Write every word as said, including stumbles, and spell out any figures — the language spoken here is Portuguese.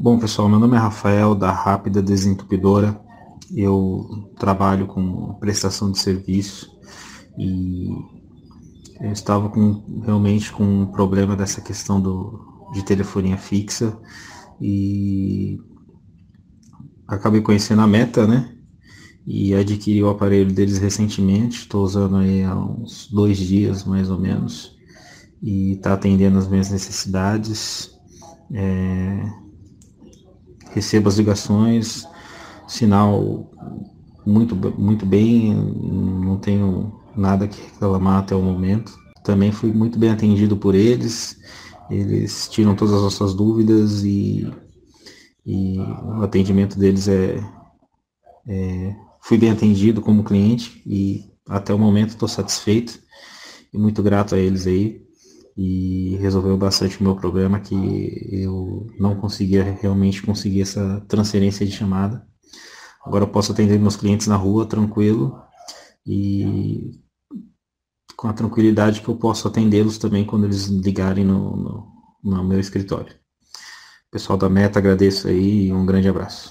Bom pessoal, meu nome é Rafael da Rápida Desentupidora, eu trabalho com prestação de serviço e eu estava com, realmente com um problema dessa questão do, de telefonia fixa e acabei conhecendo a Meta, né? E adquiri o aparelho deles recentemente, estou usando aí há uns dois dias mais ou menos e está atendendo as minhas necessidades. É, recebo as ligações, sinal muito, muito bem, não tenho nada que reclamar até o momento. Também fui muito bem atendido por eles, eles tiram todas as nossas dúvidas e, e o atendimento deles é, é... Fui bem atendido como cliente e até o momento estou satisfeito e muito grato a eles aí. E resolveu bastante o meu problema, que eu não conseguia realmente conseguir essa transferência de chamada. Agora eu posso atender meus clientes na rua, tranquilo, e com a tranquilidade que eu posso atendê-los também quando eles ligarem no, no, no meu escritório. Pessoal da Meta, agradeço aí e um grande abraço.